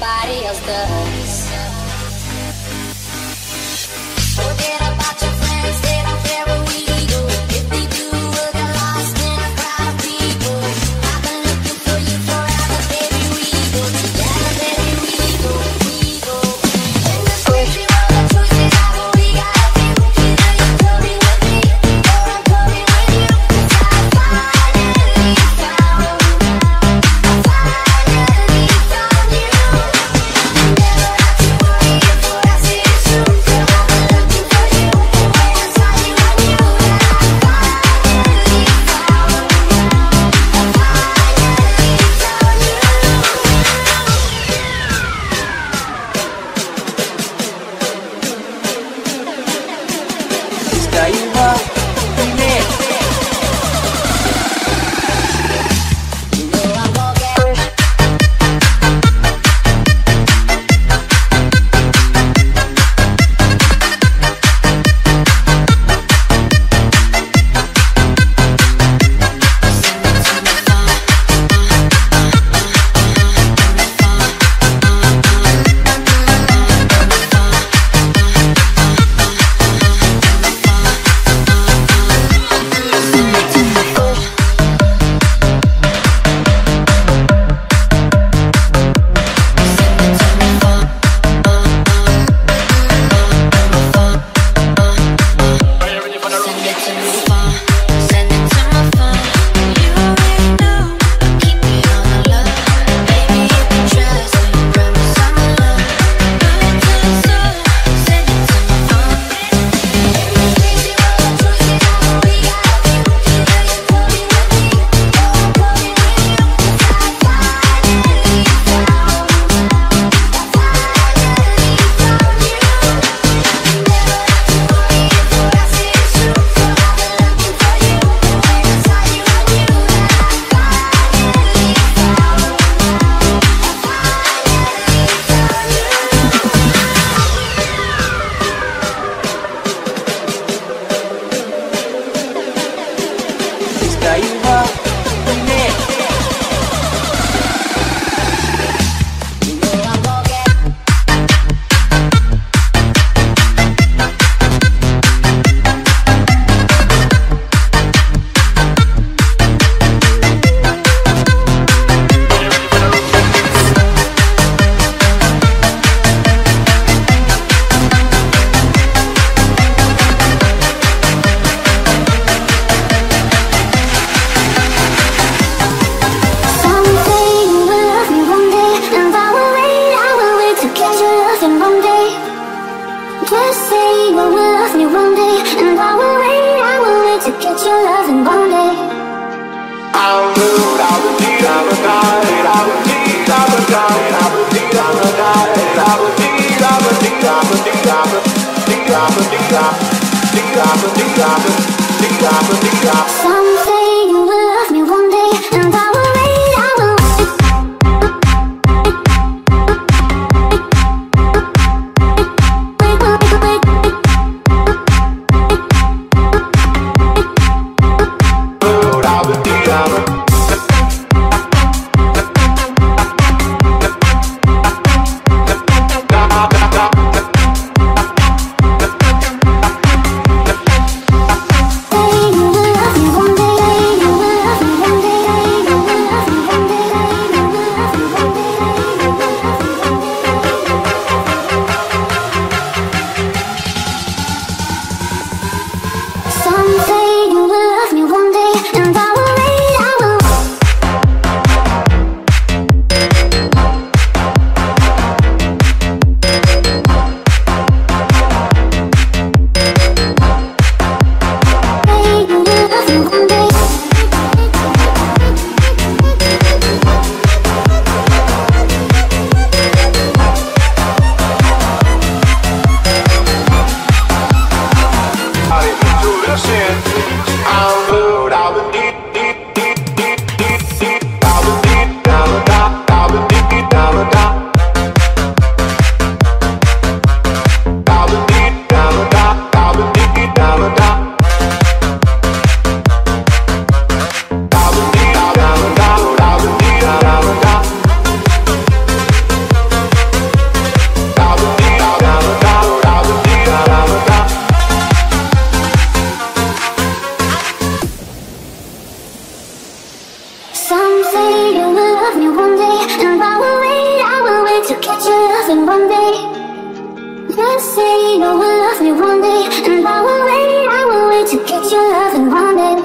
nobody else does. Forget about your friends, they don't care what we do. If they do, we'll get lost in a crowd of people. I've been looking for you forever, baby, we go together, baby, we go. In the crazy world of choices, I don't regret every rookie. Now you come in with me, or I'm coming with you. I finally found you. I never had to worry if what I see is true. 'Cause I've been looking for you, the way I saw you, I knew that I finally found you. 'Cause there you are, we met. You know I'm gonna get. There you are, we met. You know I'm gonna get. Someday you will love me one day, and I will wait to get your loving one day. Just say you will love me one day, and I will wait to get your loving one day. I'll do it, I will need, I will die, I will need, I will die, I will need, I will die, I will need, I will need, I will need, I will need, I will need, I will need, I will need, I will need, I will need. Someday you will love me one day, and I will wait. Say you will love me. one day. Let's say no one loves me one day, and I will wait to get your love in one day.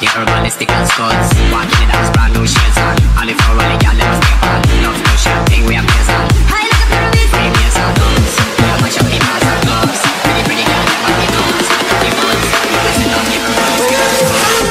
The herbalistic and scots. One in the dance, brand new shades on. And if you're really got love, take on. Love to share, thing we have days on. High like a pyramid, free beers and dogs. We have much of the bars and clubs. Pretty, pretty girl, them on the dogs. Cut the buds, we listen to the herbalistic and scots.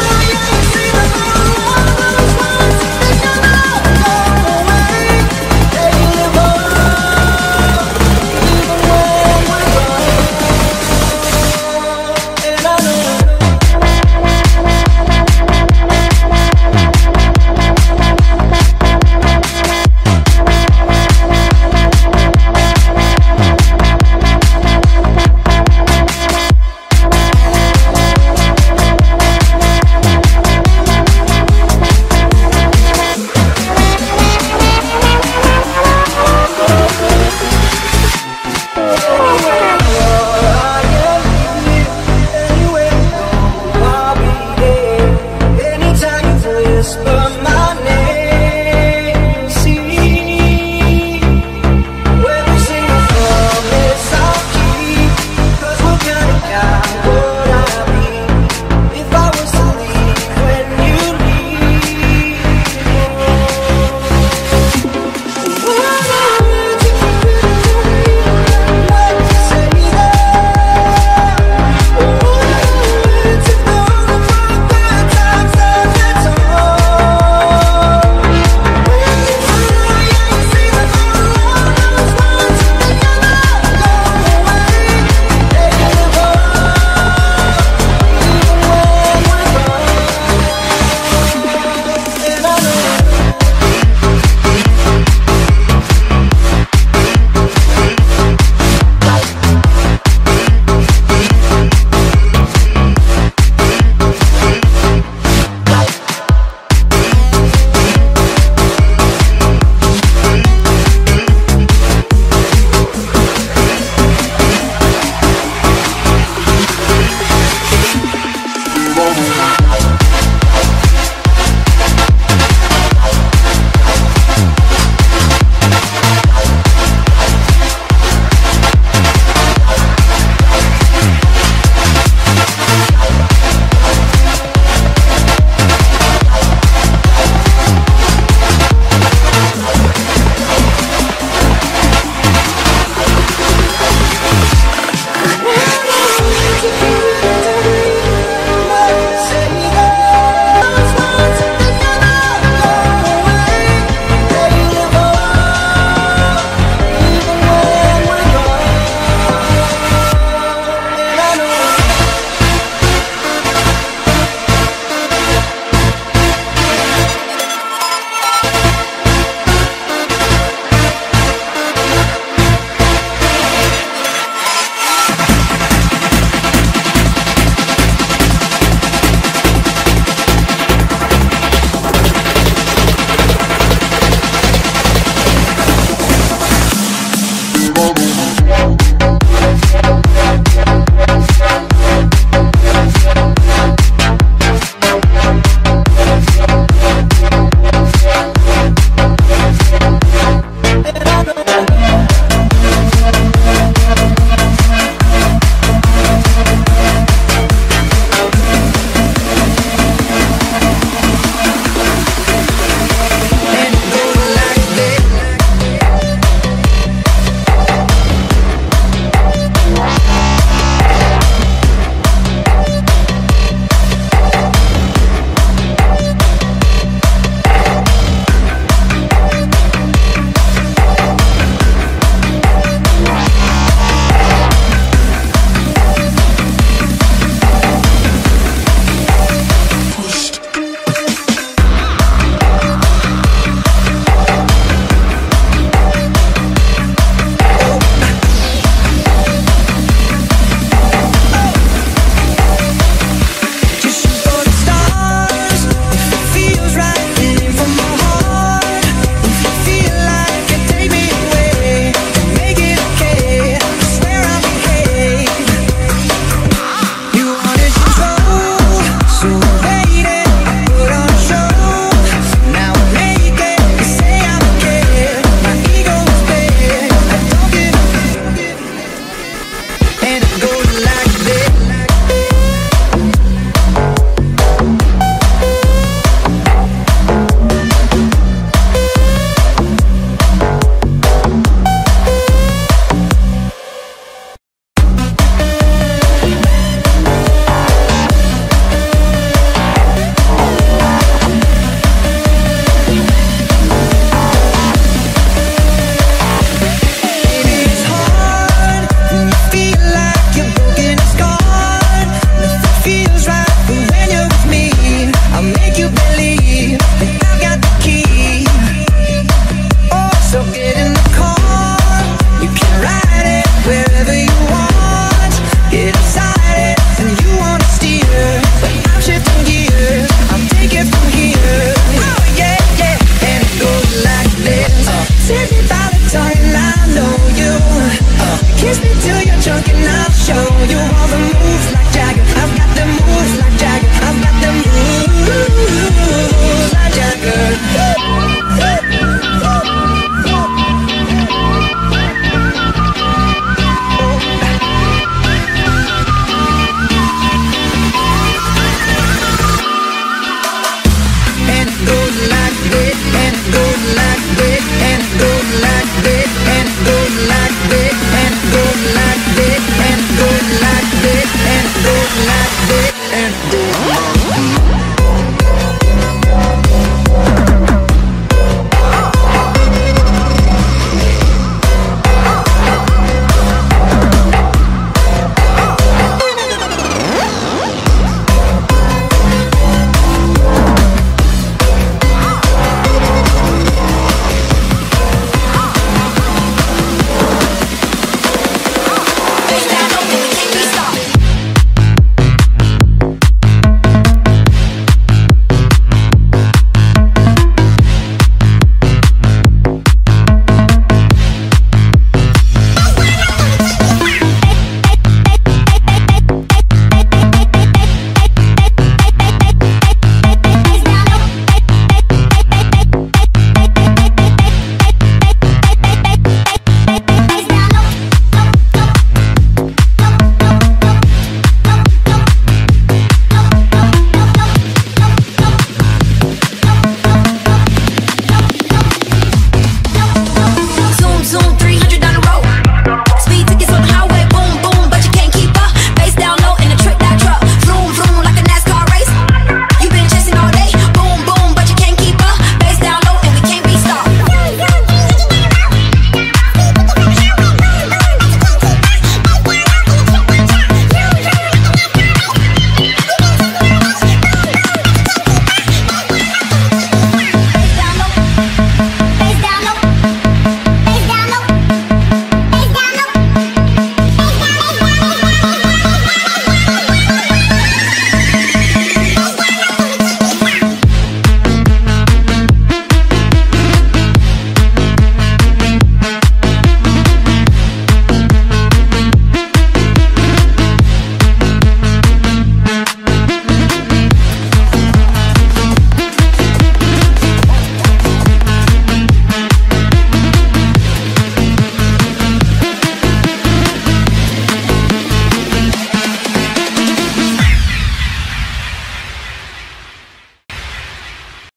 Kiss me till you're drunk and I'll show you all the moves like Jagger.